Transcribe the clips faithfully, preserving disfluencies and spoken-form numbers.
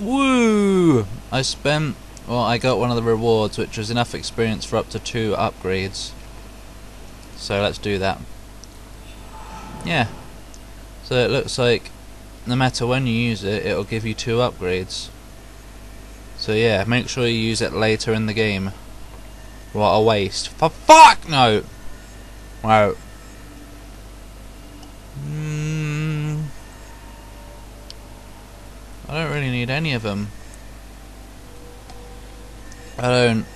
Woo! I spent, well, I got one of the rewards, which was enough experience for up to two upgrades. So let's do that. Yeah. So it looks like no matter when you use it, it'll give you two upgrades. So yeah, make sure you use it later in the game. What a waste. For fuck no! Wow. Mm. I don't really need any of them. I don't...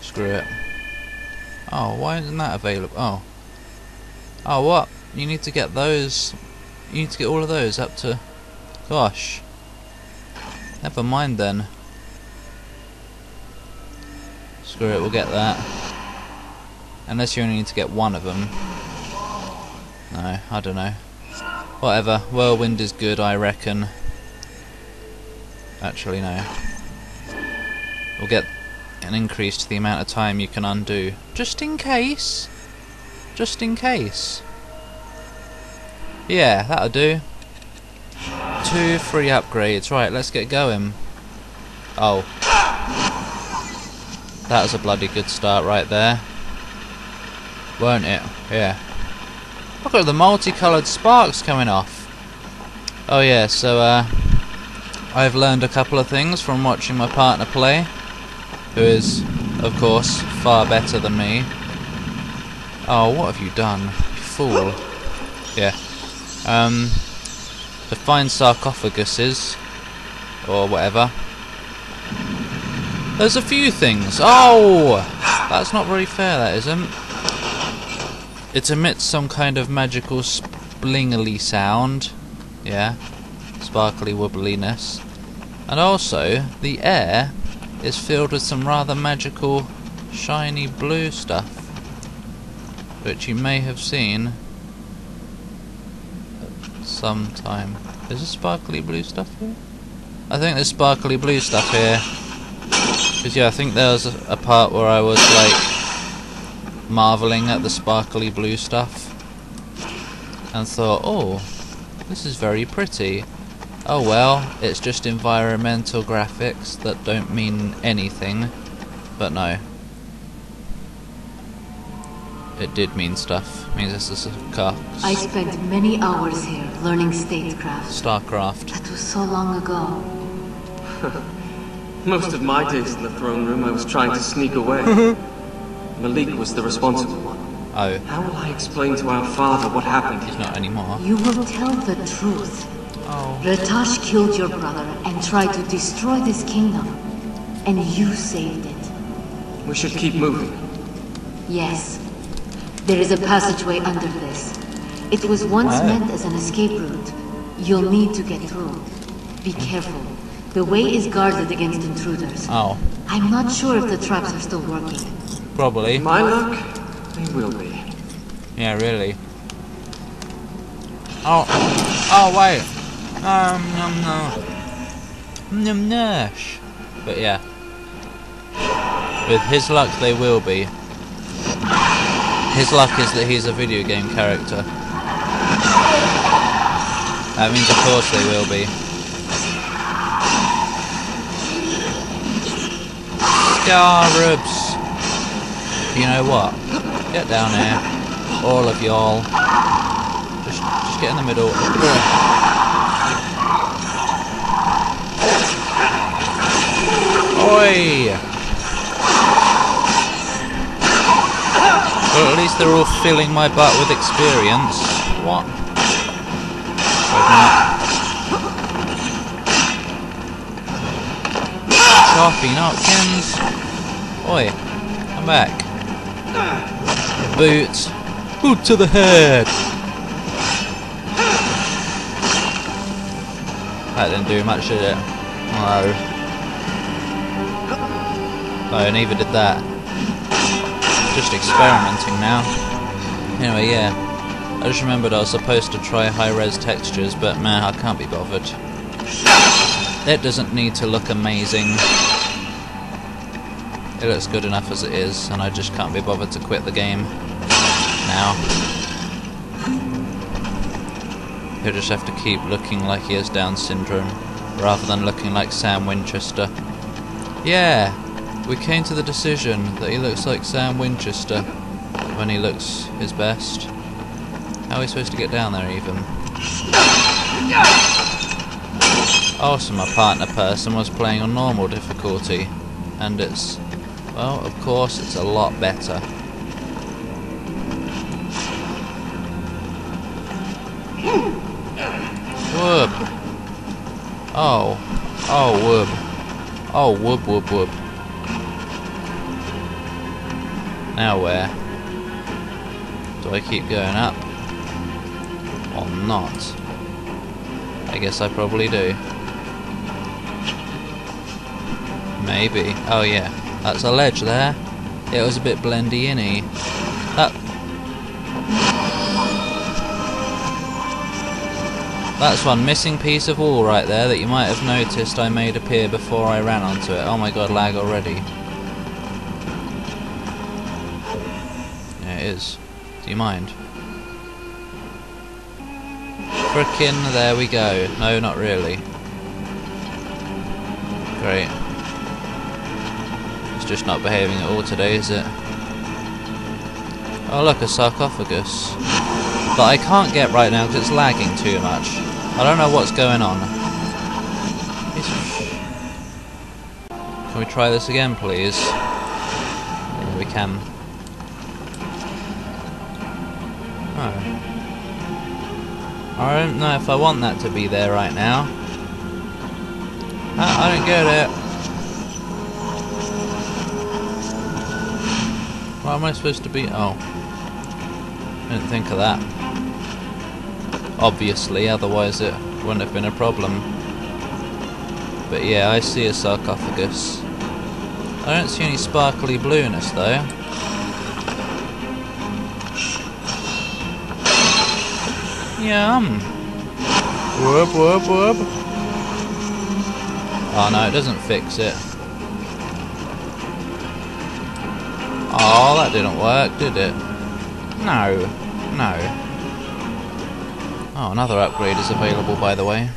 Screw it. Oh, why isn't that available? Oh. Oh, what? You need to get those... You need to get all of those up to... Gosh. Never mind then. Screw it, we'll get that. Unless you only need to get one of them. No, I don't know. Whatever, Whirlwind is good, I reckon. Actually, no. We'll get an increase to the amount of time you can undo. Just in case. Just in case. Yeah, that'll do. Two free upgrades. Right, let's get going. Oh. That was a bloody good start right there. Weren't it? Yeah. Look at the multicoloured sparks coming off. Oh yeah, so uh... I've learned a couple of things from watching my partner play, who is, of course, far better than me. Oh, what have you done? You fool. Yeah. Um, to find sarcophaguses, or whatever. There's a few things. Oh! That's not really fair, that isn't. It emits some kind of magical splingly sound. Yeah. Sparkly wobbliness. And also, the air is filled with some rather magical, shiny blue stuff, which you may have seen at some time. Is there sparkly blue stuff here? I think there's sparkly blue stuff here. Because, yeah, I think there was a, a part where I was, like, marvelling at the sparkly blue stuff. And thought, oh, this is very pretty. Oh well, it's just environmental graphics that don't mean anything, but no. It did mean stuff. It means it's a sarcophagus. I spent many hours here learning statecraft. Starcraft. That was so long ago. Most of my days in the throne room I was trying to sneak away. Malik was the responsible one. Oh. How will I explain to our father what happened? He's not anymore. You will tell the truth. Oh. Ratash killed your brother and tried to destroy this kingdom, and you saved it. We should keep moving. Yes. There is a passageway under this. It was once oh. meant as an escape route. You'll need to get through. Be careful. The way is guarded against intruders. Oh. I'm not sure if the traps are still working. Probably. My luck? They will be. Yeah, really. Oh. Oh, wait. Um, nom nom. Nom nash. But yeah. With his luck, they will be. His luck is that he's a video game character. That means, of course, they will be. Scarabs! You know what? Get down here. All of y'all. Just, just get in the middle. Oi! Well, at least they're all filling my butt with experience. What? Choppy Notkins. Oi, I'm back. Boots. Boot to the head! That didn't do much, did it? No. Oh, and neither did that. Just experimenting now. Anyway, yeah. I just remembered I was supposed to try high-res textures, but man, I can't be bothered. It doesn't need to look amazing. It looks good enough as it is, and I just can't be bothered to quit the game. Now. He'll just have to keep looking like he has Down syndrome, rather than looking like Sam Winchester. Yeah, we came to the decision that he looks like Sam Winchester when he looks his best. How are we supposed to get down there even? Oh, so my partner person was playing on normal difficulty, and it's, well, of course it's a lot better. Whoop. Oh. Oh, whoop. Oh, whoop, whoop, whoop. Now where? Do I keep going up? Or not? I guess I probably do. Maybe. Oh, yeah. That's a ledge there. It was a bit blendy-inny. That... That's one missing piece of wall right there that you might have noticed I made appear before I ran onto it. Oh my god, lag already. There it is. Do you mind? Frickin' there we go. No, not really. Great. It's just not behaving at all today, is it? Oh look, a sarcophagus. But I can't get right now because it's lagging too much. I don't know what's going on. Can we try this again, please? Yeah, we can. Oh. I don't know if I want that to be there right now. I, I don't get it. What am I supposed to be? Oh. I didn't think of that. Obviously, otherwise it wouldn't have been a problem. But yeah, I see a sarcophagus. I don't see any sparkly blueness though. Yum! Whoop whoop whoop! Oh no, it doesn't fix it. Oh, that didn't work, did it? No. No. Oh, another upgrade is available, by the way.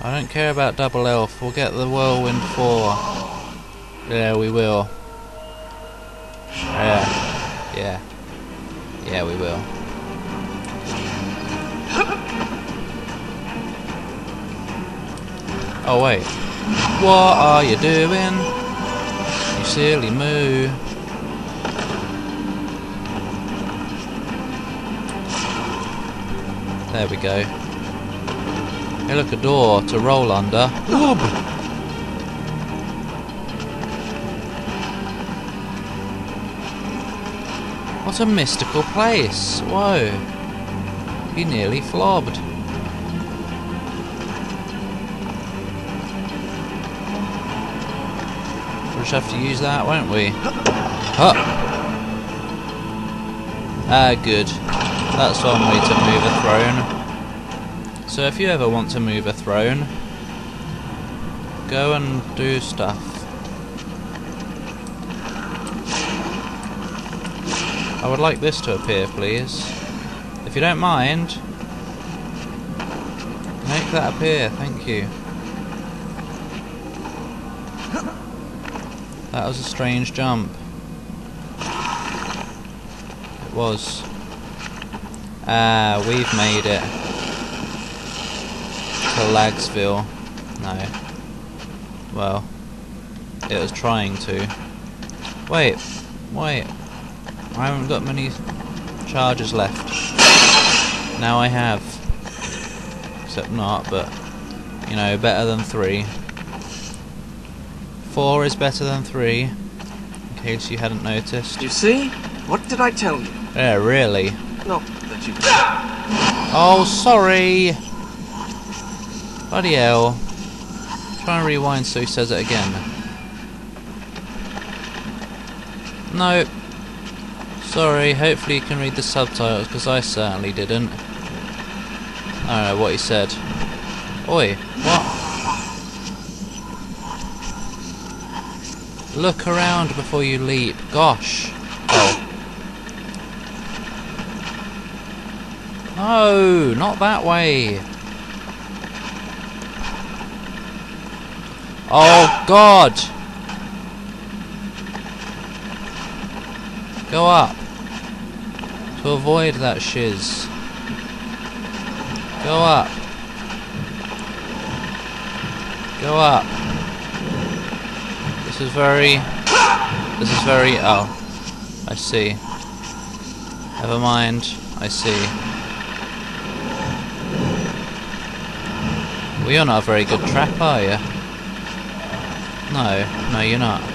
I don't care about Double Elf. We'll get the Whirlwind four. Yeah, we will. Yeah. Yeah. Yeah, we will. Oh, wait. What are you doing? You silly moo. There we go. Hey look, a door to roll under. What a mystical place. Whoa. He nearly flobbed. We'll just have to use that, won't we? Oh. Ah, good. That's one way to move a throne. So if you ever want to move a throne, go and do stuff. I would like this to appear, please. If you don't mind, make that appear, thank you. That was a strange jump. It was. Ah, we've made it to Lagsville. No. Well, it was trying to. Wait, wait. I haven't got many charges left. Now I have. Except not, but, you know, better than three. Four is better than three, in case you hadn't noticed. You see? What did I tell you? Yeah, really. Not that you can. Oh, sorry! Bloody hell. Try and rewind so he says it again. No. Sorry, hopefully you can read the subtitles, because I certainly didn't. I don't know what he said. Oi, what? Look around before you leap. Gosh. Oh. No, not that way. Oh God. Go up. To avoid that shiz. Go up. Go up. This is very... This is very... Oh. I see. Never mind. I see. Well, you're not a very good trap, are you? No. No, you're not.